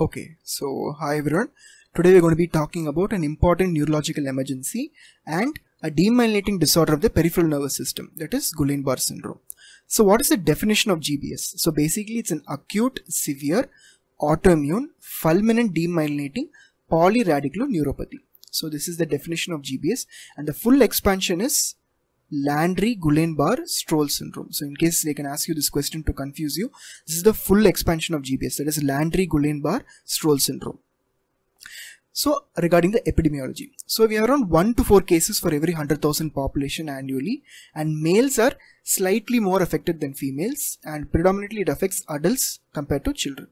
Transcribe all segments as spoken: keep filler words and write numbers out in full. Okay, so hi everyone, today we're going to be talking about an important neurological emergency and a demyelinating disorder of the peripheral nervous system, that is Guillain-Barré syndrome. So what is the definition of G B S? So basically it's an acute, severe, autoimmune, fulminant demyelinating polyradiculoneuropathy. So this is the definition of G B S and the full expansion is Landry-Guillain-Barré-Strohl syndrome. So in case they can ask you this question to confuse you, this is the full expansion of G B S, that is Landry-Guillain-Barré-Strohl syndrome. So regarding the epidemiology, so we have around one to four cases for every one hundred thousand population annually, and males are slightly more affected than females, and predominantly it affects adults compared to children.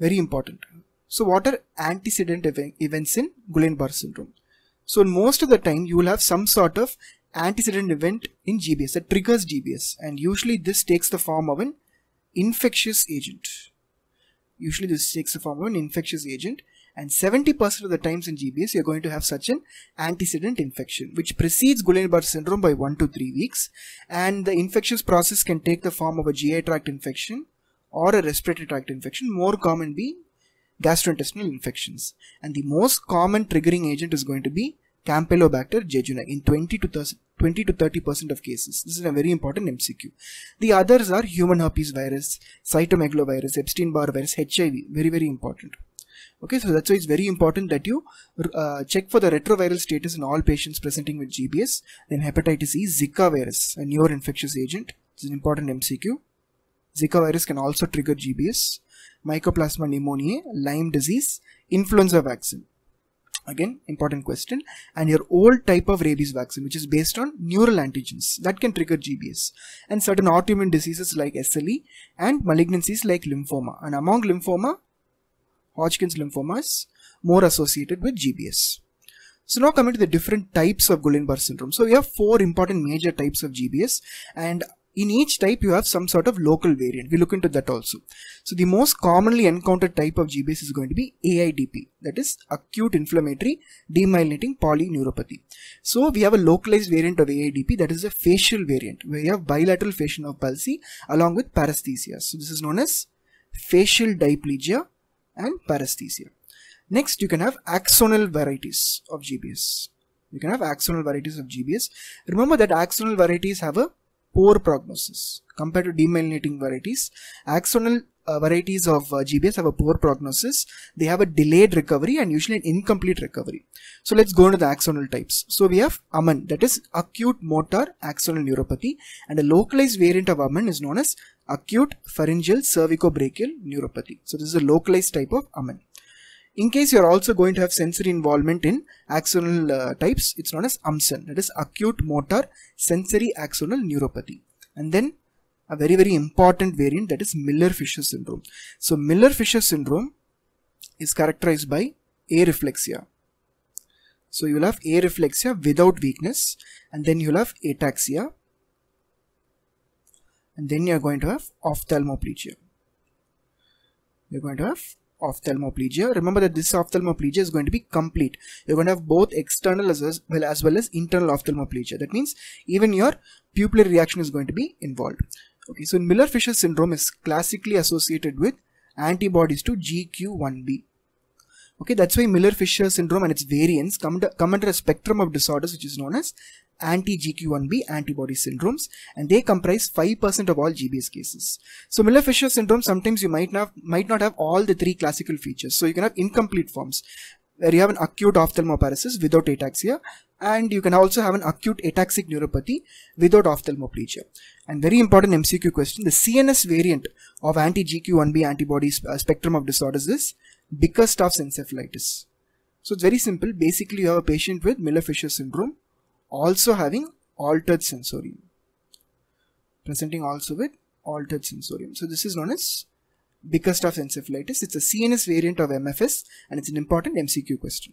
Very important. So what are antecedent ev events in Guillain-Barré syndrome? So most of the time you will have some sort of antecedent event in G B S that triggers G B S, and usually this takes the form of an infectious agent. Usually this takes the form of an infectious agent and seventy percent of the times in G B S you are going to have such an antecedent infection which precedes Guillain-Barré syndrome by one to three weeks, and the infectious process can take the form of a G I tract infection or a respiratory tract infection, more common being gastrointestinal infections, and the most common triggering agent is going to be Campylobacter jejuni in twenty to thirty percent of cases. This is a very important M C Q. The others are human herpes virus, cytomegalovirus, Epstein-Barr virus, H I V, very very important. Okay, so that's why it's very important that you uh, check for the retroviral status in all patients presenting with G B S. Then hepatitis E, Zika virus, a newer infectious agent, it's an important M C Q. Zika virus can also trigger G B S. Mycoplasma pneumoniae, Lyme disease, influenza vaccine, again important question, and your old type of rabies vaccine which is based on neural antigens, that can trigger G B S, and certain autoimmune diseases like S L E and malignancies like lymphoma, and among lymphoma, Hodgkin's lymphoma is more associated with G B S. So now coming to the different types of Guillain-Barré syndrome. So we have four important major types of G B S, and in each type you have some sort of local variant. We look into that also. So the most commonly encountered type of G B S is going to be A I D P, that is acute inflammatory demyelinating polyneuropathy. So we have a localized variant of A I D P, that is a facial variant where you have bilateral facial nerve palsy along with paresthesia. So this is known as facial diplegia and paresthesia. Next you can have axonal varieties of G B S. You can have axonal varieties of G B S. Remember that axonal varieties have a poor prognosis compared to demyelinating varieties. Axonal uh, varieties of uh, G B S have a poor prognosis. They have a delayed recovery and usually an incomplete recovery. So let's go into the axonal types. So we have AMAN, that is acute motor axonal neuropathy, and a localized variant of AMAN is known as acute pharyngeal cervicobrachial neuropathy. So this is a localized type of AMAN. In case you are also going to have sensory involvement in axonal uh, types, it's known as AMSEN, that is acute motor sensory axonal neuropathy. And then a very very important variant, that is Miller-Fisher syndrome. So Miller-Fisher syndrome is characterized by areflexia. So you'll have areflexia without weakness, and then you'll have ataxia, and then you're going to have ophthalmoplegia. You're going to have ophthalmoplegia. Remember that this ophthalmoplegia is going to be complete. You're going to have both external as well as well as internal ophthalmoplegia. That means even your pupillary reaction is going to be involved. Okay, so Miller-Fisher syndrome is classically associated with antibodies to G Q one B. Okay, that's why Miller-Fisher syndrome and its variants come, to, come under a spectrum of disorders which is known as anti G Q one B antibody syndromes, and they comprise five percent of all G B S cases. So Miller-Fisher syndrome, sometimes you might not, might not have all the three classical features. So you can have incomplete forms where you have an acute ophthalmoparesis without ataxia, and you can also have an acute ataxic neuropathy without ophthalmoplegia. And very important M C Q question, the C N S variant of anti G Q one B antibody uh, spectrum of disorders is Bickerstaff's encephalitis. So it's very simple. Basically you have a patient with Miller-Fisher syndrome also having altered sensorium, presenting also with altered sensorium. So this is known as Bickerstaff's encephalitis. It's a C N S variant of M F S and it's an important M C Q question.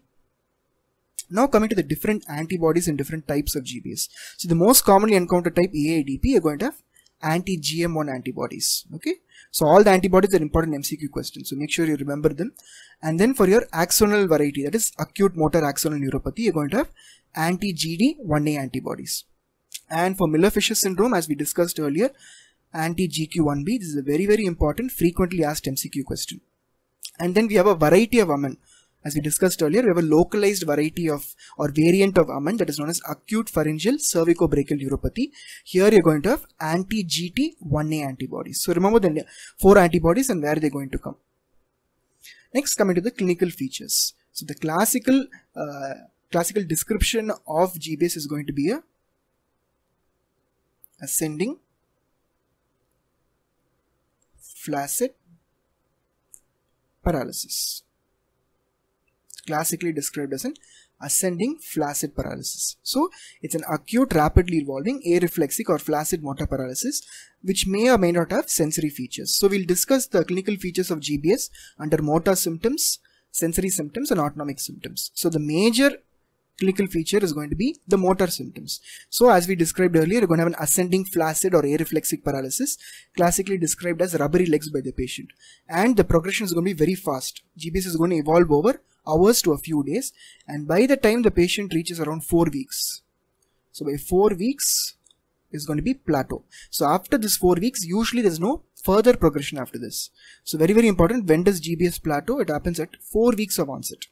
Now coming to the different antibodies and different types of G B S. So the most commonly encountered type A I D P, you're going to have anti G M one antibodies. Okay, so all the antibodies are important M C Q questions, so make sure you remember them. And then for your axonal variety, that is acute motor axonal neuropathy, you're going to have anti G D one A antibodies. And for Miller-Fisher syndrome, as we discussed earlier, anti G Q one B, this is a very very important frequently asked M C Q question. And then we have a variety of AMAN. As we discussed earlier, we have a localized variety of or variant of AMAN that is known as acute pharyngeal cervicobrachial neuropathy. Here you're going to have anti G T one A antibodies. So remember the four antibodies and where they're going to come. Next, coming to the clinical features. So the classical uh, classical description of G B S is going to be a ascending, flaccid paralysis. Classically described as an ascending flaccid paralysis. So it's an acute, rapidly evolving areflexic or flaccid motor paralysis which may or may not have sensory features. So we'll discuss the clinical features of G B S under motor symptoms, sensory symptoms and autonomic symptoms. So the major clinical feature is going to be the motor symptoms. So as we described earlier, you're going to have an ascending flaccid or areflexic paralysis, classically described as rubbery legs by the patient. And the progression is going to be very fast. G B S is going to evolve over hours to a few days, and by the time the patient reaches around four weeks, so by four weeks is going to be plateau. So after this four weeks, usually there's no further progression after this. So very very important, when does G B S plateau? It happens at four weeks of onset,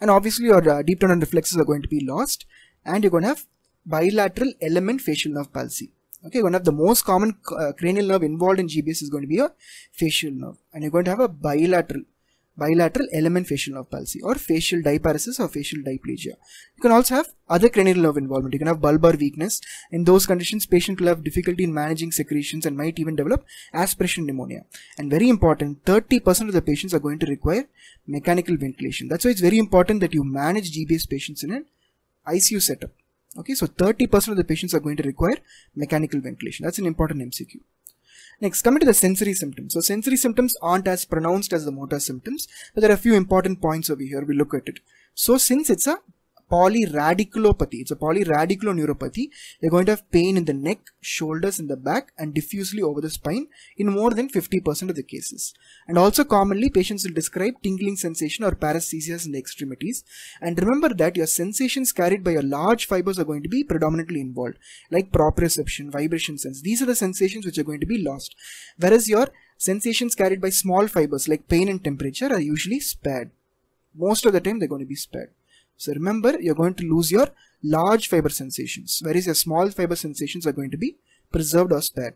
and obviously your uh, deep tendon reflexes are going to be lost, and you're going to have bilateral element facial nerve palsy. Okay, one of the most common uh, cranial nerve involved in G B S is going to be your facial nerve, and you're going to have a bilateral bilateral element facial nerve palsy or facial diparesis or facial diplasia. You can also have other cranial nerve involvement. You can have bulbar weakness. In those conditions, patient will have difficulty in managing secretions and might even develop aspiration pneumonia. And very important, thirty percent of the patients are going to require mechanical ventilation. That's why it's very important that you manage G B S patients in an I C U setup. Okay, so thirty percent of the patients are going to require mechanical ventilation. That's an important M C Q. Next, coming to the sensory symptoms. So sensory symptoms aren't as pronounced as the motor symptoms, but there are a few important points over here. We look at it. So since it's a polyradiculopathy, it's a polyradiculoneuropathy, you're going to have pain in the neck, shoulders, in the back and diffusely over the spine in more than fifty percent of the cases. And also commonly patients will describe tingling sensation or paresthesias in the extremities. And remember that your sensations carried by your large fibers are going to be predominantly involved, like proprioception, vibration sense. These are the sensations which are going to be lost, whereas your sensations carried by small fibers like pain and temperature are usually spared. Most of the time they're going to be spared. So remember, you're going to lose your large fiber sensations, whereas your small fiber sensations are going to be preserved or spared.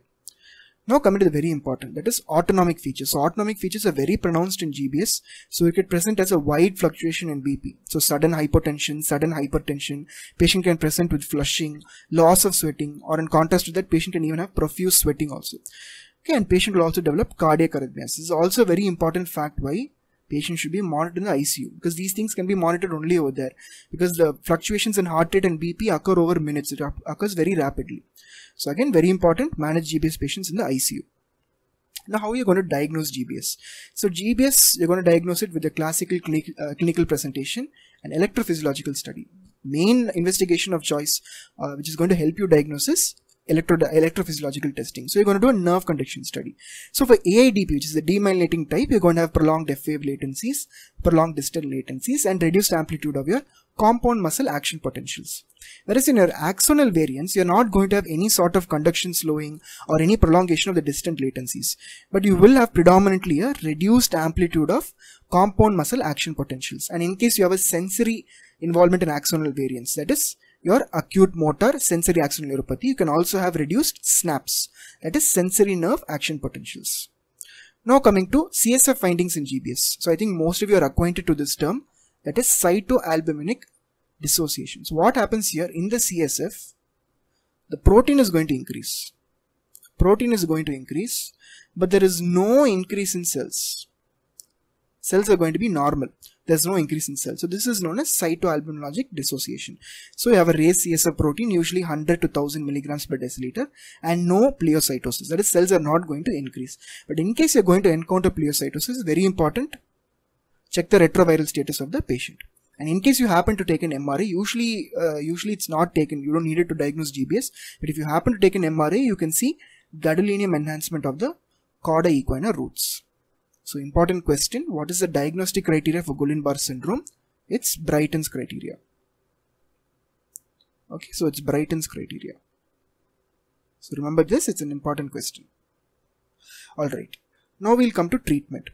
Now coming to the very important, that is autonomic features. So autonomic features are very pronounced in G B S. So it could present as a wide fluctuation in B P. So sudden hypotension, sudden hypertension, patient can present with flushing, loss of sweating, or in contrast to that, patient can even have profuse sweating also. Okay, and patient will also develop cardiac arrhythmias. This is also a very important fact why patient should be monitored in the I C U, because these things can be monitored only over there, because the fluctuations in heart rate and B P occur over minutes. It occurs very rapidly. So again, very important, manage G B S patients in the I C U. Now, how are you going to diagnose G B S? So G B S, you're going to diagnose it with a classical clinic, uh, clinical presentation and electrophysiological study. Main investigation of choice, uh, which is going to help you diagnose this, Electro, electrophysiological testing. So you're going to do a nerve conduction study. So for A I D P, which is the demyelinating type, you're going to have prolonged F wave latencies, prolonged distal latencies, and reduced amplitude of your compound muscle action potentials. Whereas in your axonal variants, you're not going to have any sort of conduction slowing or any prolongation of the distant latencies, but you will have predominantly a reduced amplitude of compound muscle action potentials. And in case you have a sensory involvement in axonal variants, that is your acute motor sensory axonal neuropathy, you can also have reduced snaps, that is sensory nerve action potentials. Now coming to C S F findings in G B S. So I think most of you are acquainted to this term, that is cytoalbuminic dissociation. So what happens here in the C S F, the protein is going to increase. Protein is going to increase, but there is no increase in cells. Cells are going to be normal. There's no increase in cells. So this is known as cytoalbuminologic dissociation. So you have a raised C S F protein, usually one hundred to one thousand milligrams per deciliter, and no pleocytosis. That is, cells are not going to increase. But in case you're going to encounter pleocytosis, very important, check the retroviral status of the patient. And in case you happen to take an M R A, usually, uh, usually it's not taken. You don't need it to diagnose G B S. But if you happen to take an M R A, you can see gadolinium enhancement of the cauda equina roots. So important question, what is the diagnostic criteria for Guillain-Barré syndrome? It's Brighton's criteria. Okay, so it's Brighton's criteria. So remember this, it's an important question. Alright, now we'll come to treatment.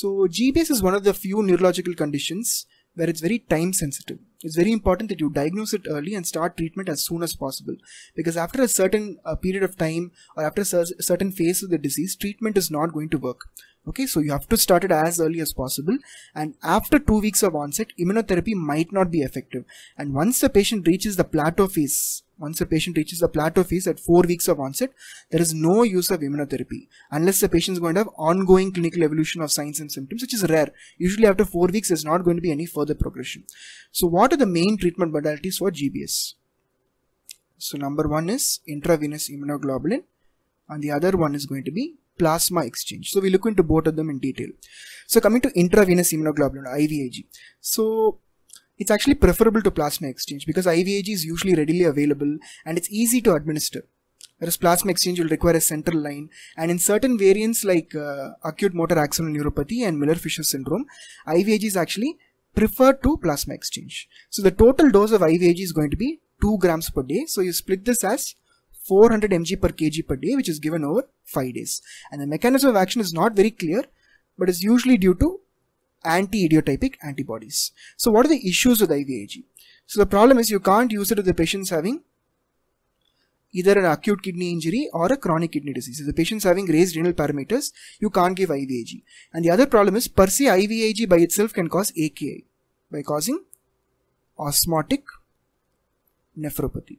So G B S is one of the few neurological conditions where it's very time sensitive. It's very important that you diagnose it early and start treatment as soon as possible, because after a certain uh, period of time or after a certain phase of the disease, treatment is not going to work. Okay, so you have to start it as early as possible, and after two weeks of onset, immunotherapy might not be effective. And once the patient reaches the plateau phase, once the patient reaches the plateau phase at four weeks of onset, there is no use of immunotherapy unless the patient is going to have ongoing clinical evolution of signs and symptoms, which is rare. Usually after four weeks, there's not going to be any further progression. So what are the main treatment modalities for G B S? So number one is intravenous immunoglobulin, and the other one is going to be plasma exchange. So we look into both of them in detail. So coming to intravenous immunoglobulin, I V I G. So it's actually preferable to plasma exchange because I V I G is usually readily available and it's easy to administer, whereas plasma exchange will require a central line. And in certain variants like uh, acute motor axonal neuropathy and Miller-Fisher syndrome, I V I G is actually preferred to plasma exchange. So the total dose of I V I G is going to be two grams per day. So you split this as four hundred milligrams per kilogram per day, which is given over five days. And the mechanism of action is not very clear, but is usually due to anti-idiotypic antibodies. So what are the issues with I V I G? So the problem is you can't use it if the patient's having either an acute kidney injury or a chronic kidney disease. If the patient's having raised renal parameters, you can't give I V I G. And the other problem is per se I V I G by itself can cause A K I by causing osmotic nephropathy.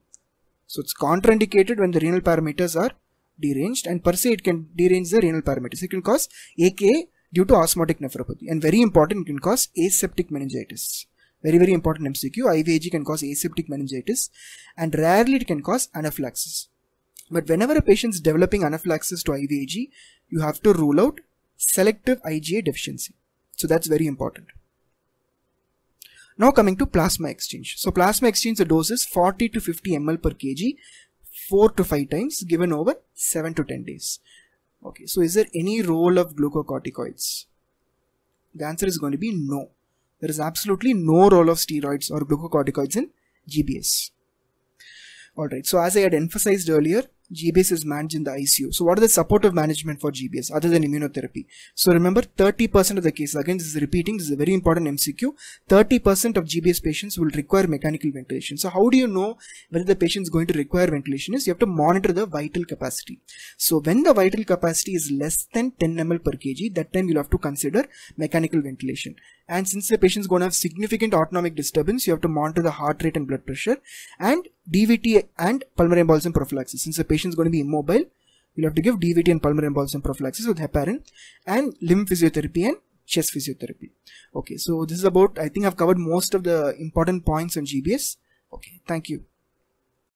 So it's contraindicated when the renal parameters are deranged, and per se it can derange the renal parameters. It can cause A K I due to osmotic nephropathy, and very important, it can cause aseptic meningitis. Very, very important M C Q. I V I G can cause aseptic meningitis, and rarely it can cause anaphylaxis. But whenever a patient is developing anaphylaxis to I V I G, you have to rule out selective I G A deficiency. So that's very important. Now coming to plasma exchange. So plasma exchange, the dose is forty to fifty milliliters per kilogram, four to five times, given over seven to ten days. Okay, so is there any role of glucocorticoids? The answer is going to be no. There is absolutely no role of steroids or glucocorticoids in G B S. Alright, so as I had emphasized earlier, G B S is managed in the I C U. So what are the supportive management for G B S other than immunotherapy? So remember, thirty percent of the cases, again this is repeating, this is a very important M C Q, thirty percent of G B S patients will require mechanical ventilation. So how do you know whether the patient is going to require ventilation is you have to monitor the vital capacity. So when the vital capacity is less than ten milliliters per kilogram, that time you'll have to consider mechanical ventilation. And since the patient is going to have significant autonomic disturbance, you have to monitor the heart rate and blood pressure, and D V T and pulmonary embolism prophylaxis. Since the patient is going to be immobile, you'll have to give D V T and pulmonary embolism prophylaxis with heparin, and limb physiotherapy and chest physiotherapy. Okay, so this is about, I think I've covered most of the important points on G B S. Okay, thank you.